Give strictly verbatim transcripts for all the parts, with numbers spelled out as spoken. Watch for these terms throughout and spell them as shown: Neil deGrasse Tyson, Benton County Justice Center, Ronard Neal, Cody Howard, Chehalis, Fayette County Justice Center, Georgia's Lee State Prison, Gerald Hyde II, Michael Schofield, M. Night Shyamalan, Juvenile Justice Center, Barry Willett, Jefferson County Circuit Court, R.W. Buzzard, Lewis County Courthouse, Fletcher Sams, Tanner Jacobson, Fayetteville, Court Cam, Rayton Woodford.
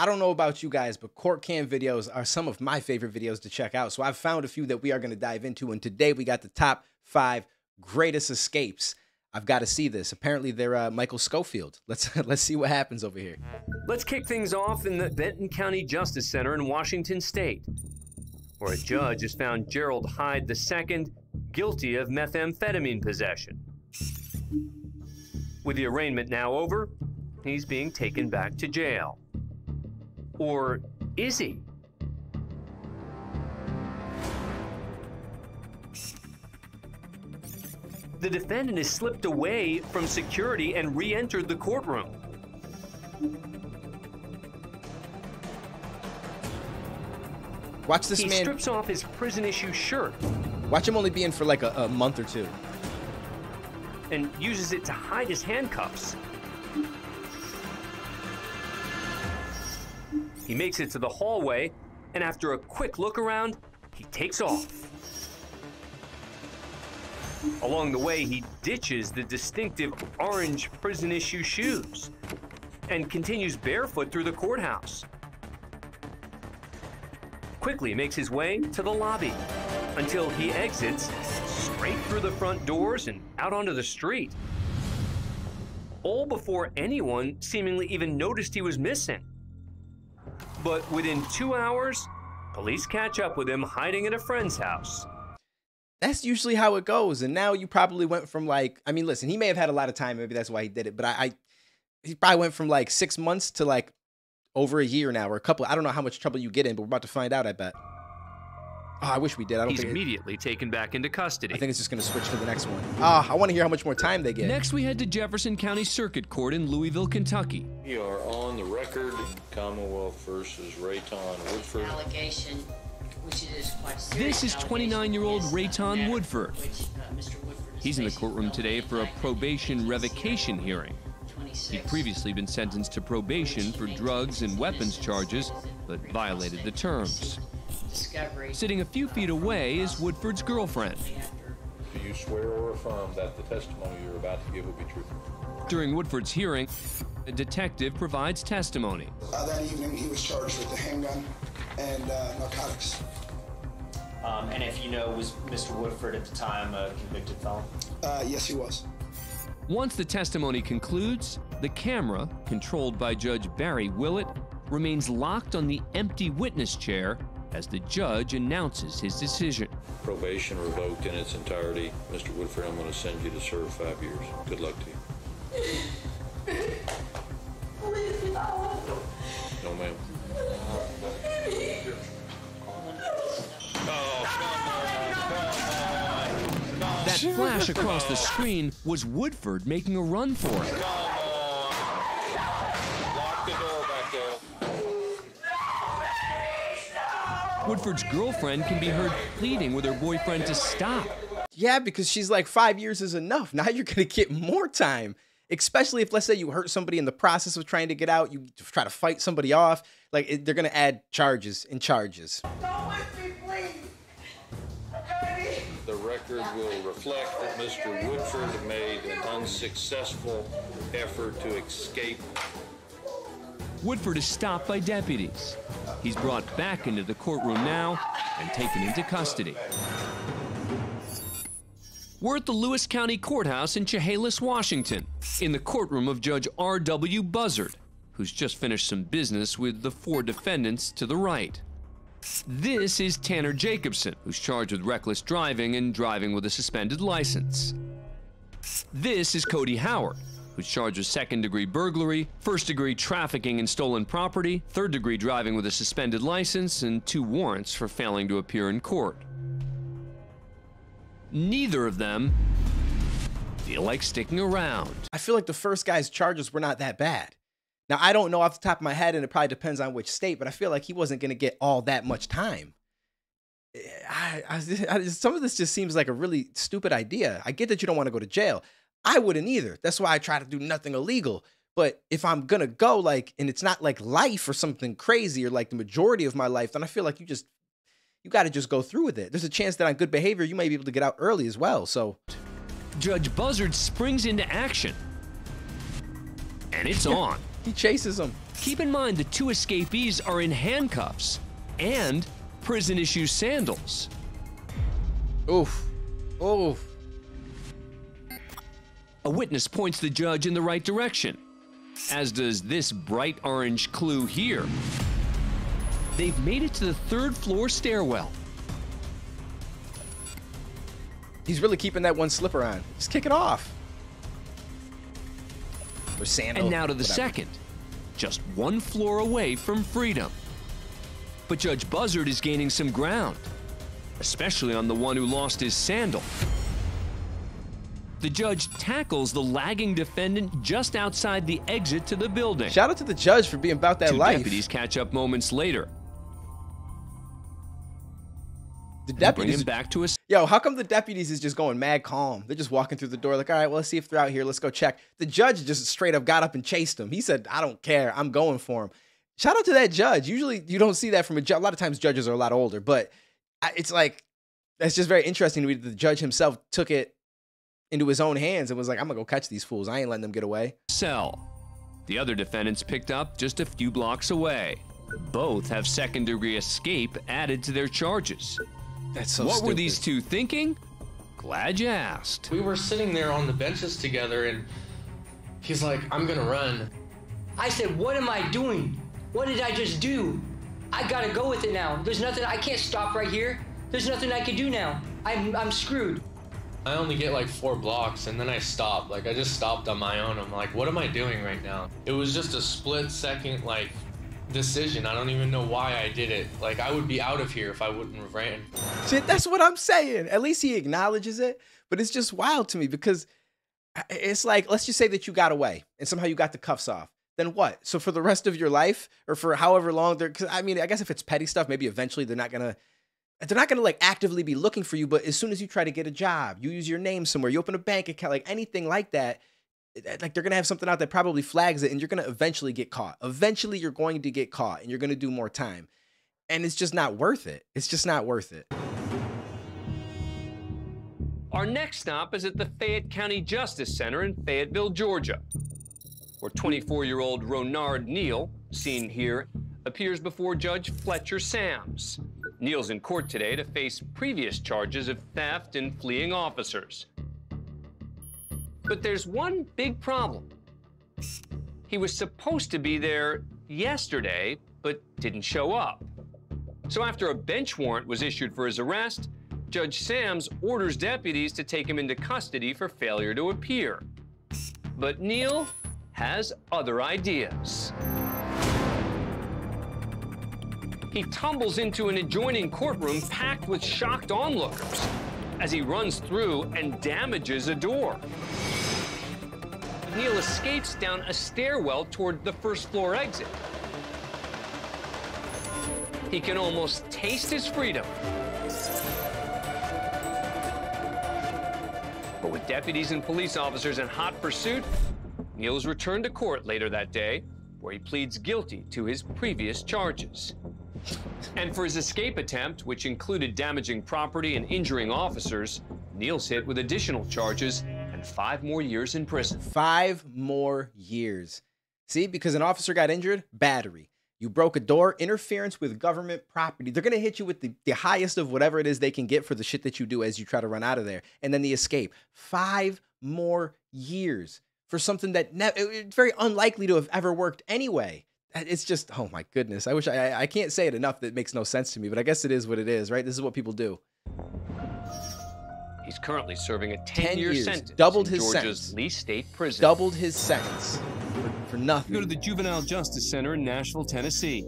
I don't know about you guys, but court cam videos are some of my favorite videos to check out. So I've found a few that we are going to dive into. And today we got the top five greatest escapes. I've got to see this. Apparently they're uh, Michael Schofield. Let's, let's see what happens over here. Let's kick things off in the Benton County Justice Center in Washington State, where a judge has found Gerald Hyde the second guilty of methamphetamine possession. With the arraignment now over, he's being taken back to jail. Or is he? The defendant has slipped away from security and re-entered the courtroom. Watch this man. He strips off his prison-issue shirt. Watch him only be in for like a, a month or two. And uses it to hide his handcuffs. He makes it to the hallway, and after a quick look around, he takes off. Along the way, he ditches the distinctive orange prison-issue shoes and continues barefoot through the courthouse. Quickly makes his way to the lobby until he exits straight through the front doors and out onto the street, all before anyone seemingly even noticed he was missing. But within two hours, police catch up with him hiding at a friend's house. That's usually how it goes. And now you probably went from like, I mean, listen, he may have had a lot of time. Maybe that's why he did it. But I, I he probably went from like six months to like over a year now, or a couple. I don't know how much trouble you get in, but we're about to find out, I bet. Oh, I wish we did. I don't He's think immediately it, taken back into custody. I think it's just going to switch to the next one. Ah, oh, I want to hear how much more time they get. Next, we head to Jefferson County Circuit Court in Louisville, Kentucky. We are on the record, Commonwealth versus Rayton Woodford. Allegation, which is quite serious. This is twenty-nine-year-old Rayton uh, Woodford. Which, uh, Mister Woodford is He's in the courtroom today for a probation revocation hearing. He'd previously been sentenced to probation for drugs and weapons charges, but violated the terms. Discovery. Sitting a few feet away is Woodford's girlfriend. Do you swear or affirm that the testimony you're about to give will be truthful? During Woodford's hearing, a detective provides testimony. Uh, that evening, he was charged with a handgun and uh, narcotics. Um, and if you know, was Mister Woodford at the time a convicted felon? Uh, yes, he was. Once the testimony concludes, the camera, controlled by Judge Barry Willett, remains locked on the empty witness chair as the judge announces his decision. Probation revoked in its entirety. Mister Woodford, I'm going to send you to serve five years. Good luck to you. Please, no. No, ma'am. That flash across the screen was Woodford making a run for it. Woodford's girlfriend can be heard pleading with her boyfriend to stop. Yeah, because she's like, five years is enough. Now you're going to get more time, especially if, let's say, you hurt somebody in the process of trying to get out. You try to fight somebody off. Like, it, they're going to add charges and charges. Don't with me, please. Honey. The record will reflect that Mister Woodford made an unsuccessful effort to escape. Woodford is stopped by deputies. He's brought back into the courtroom now and taken into custody. We're at the Lewis County Courthouse in Chehalis, Washington, in the courtroom of Judge R W Buzzard, who's just finished some business with the four defendants to the right. This is Tanner Jacobson, who's charged with reckless driving and driving with a suspended license. This is Cody Howard, who's charged with second-degree burglary, first-degree trafficking in stolen property, third-degree driving with a suspended license, and two warrants for failing to appear in court. Neither of them feel like sticking around. I feel like the first guy's charges were not that bad. Now, I don't know off the top of my head, and it probably depends on which state, but I feel like he wasn't going to get all that much time. I, I, I, some of this just seems like a really stupid idea. I get that you don't want to go to jail. I wouldn't either. That's why I try to do nothing illegal. But if I'm going to go, like, and it's not like life or something crazy or like the majority of my life, then I feel like you just, you got to just go through with it. There's a chance that on good behavior, you may be able to get out early as well. So Judge Buzzard springs into action and it's on. He chases him. Keep in mind the two escapees are in handcuffs and prison issue sandals. Oof. Oof. A witness points the judge in the right direction, as does this bright orange clue here. They've made it to the third floor stairwell. He's really keeping that one slipper on. He's kicking off. Or sandal, and now to the whatever. Second, just one floor away from freedom. But Judge Buzzard is gaining some ground, especially on the one who lost his sandal. The judge tackles the lagging defendant just outside the exit to the building. Shout out to the judge for being about that Two life. Deputies catch up moments later. The deputies bring him back to us. Yo, how come the deputies is just going mad calm? They're just walking through the door like, all right, well, let's see if they're out here. Let's go check. The judge just straight up got up and chased him. He said, I don't care. I'm going for him. Shout out to that judge. Usually you don't see that from a judge. A lot of times judges are a lot older, but it's like, that's just very interesting to me. The judge himself took it into his own hands and was like, I'm gonna go catch these fools. I ain't letting them get away. Cell. The other defendants picked up just a few blocks away. Both have second degree escape added to their charges. That's so what stupid. Were these two thinking? Glad you asked. We were sitting there on the benches together and he's like, I'm gonna run. I said, what am I doing? What did I just do? I gotta go with it now. There's nothing, I can't stop right here. There's nothing I can do now. I'm, I'm screwed. I only get like four blocks and then I stop. Like I just stopped on my own. I'm like, what am I doing right now? It was just a split second like decision. I don't even know why I did it. Like I would be out of here if I wouldn't have ran. Shit, that's what I'm saying. At least he acknowledges it, but it's just wild to me because it's like, let's just say that you got away and somehow you got the cuffs off. Then what? So for the rest of your life or for however long they're, cause I mean, I guess if it's petty stuff, maybe eventually they're not gonna, they're not gonna like actively be looking for you, but as soon as you try to get a job, you use your name somewhere, you open a bank account, like anything like that, like they're gonna have something out that probably flags it and you're gonna eventually get caught. Eventually you're going to get caught and you're gonna do more time. And it's just not worth it. It's just not worth it. Our next stop is at the Fayette County Justice Center in Fayetteville, Georgia, where twenty-four-year-old Ronard Neal, seen here, appears before Judge Fletcher Sams. Neal's in court today to face previous charges of theft and fleeing officers. But there's one big problem. He was supposed to be there yesterday, but didn't show up. So after a bench warrant was issued for his arrest, Judge Sams orders deputies to take him into custody for failure to appear. But Neal has other ideas. He tumbles into an adjoining courtroom packed with shocked onlookers as he runs through and damages a door. Neal escapes down a stairwell toward the first floor exit. He can almost taste his freedom. But with deputies and police officers in hot pursuit, Neal is returned to court later that day, where he pleads guilty to his previous charges. And for his escape attempt, which included damaging property and injuring officers, Neal's hit with additional charges and five more years in prison. Five more years. See, because an officer got injured, battery. You broke a door, interference with government property. They're gonna hit you with the, the highest of whatever it is they can get for the shit that you do as you try to run out of there. And then the escape. Five more years. For something that it's very unlikely to have ever worked anyway. It's just, oh my goodness. I wish I, I can't say it enough that it makes no sense to me, but I guess it is what it is, right? This is what people do. He's currently serving a ten-year sentence. Doubled his sentence. Georgia's Lee State Prison. Doubled his sentence for, for nothing. Go to the Juvenile Justice Center in Nashville, Tennessee.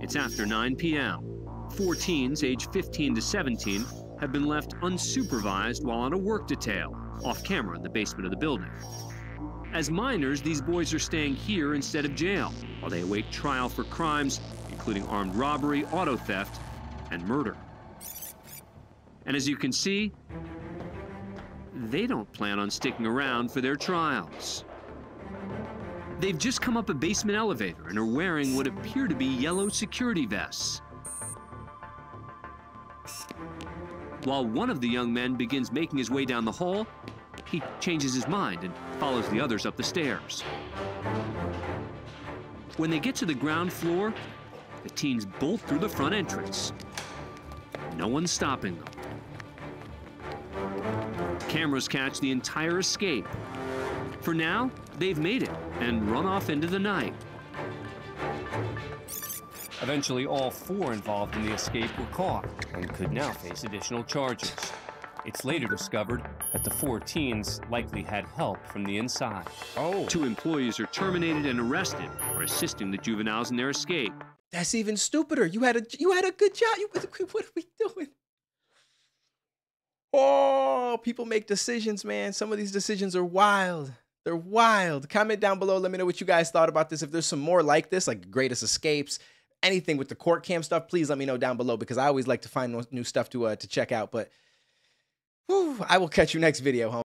It's after nine p m Four teens aged fifteen to seventeen have been left unsupervised while on a work detail, off camera in the basement of the building. As minors, these boys are staying here instead of jail, while they await trial for crimes, including armed robbery, auto theft, and murder. And as you can see, they don't plan on sticking around for their trials. They've just come up a basement elevator and are wearing what appear to be yellow security vests. While one of the young men begins making his way down the hall, he changes his mind and follows the others up the stairs. When they get to the ground floor, the teens bolt through the front entrance. No one's stopping them. Cameras catch the entire escape. For now, they've made it and run off into the night. Eventually, all four involved in the escape were caught and could now face additional charges. It's later discovered that the four teens likely had help from the inside. Oh. Two employees are terminated and arrested for assisting the juveniles in their escape. That's even stupider. You had a you had a good job. You, what are we doing? Oh, people make decisions, man. Some of these decisions are wild. They're wild. Comment down below. Let me know what you guys thought about this. If there's some more like this, like Greatest Escapes, anything with the court cam stuff, please let me know down below, because I always like to find new stuff to, uh, to check out. But whew, I will catch you next video, homie.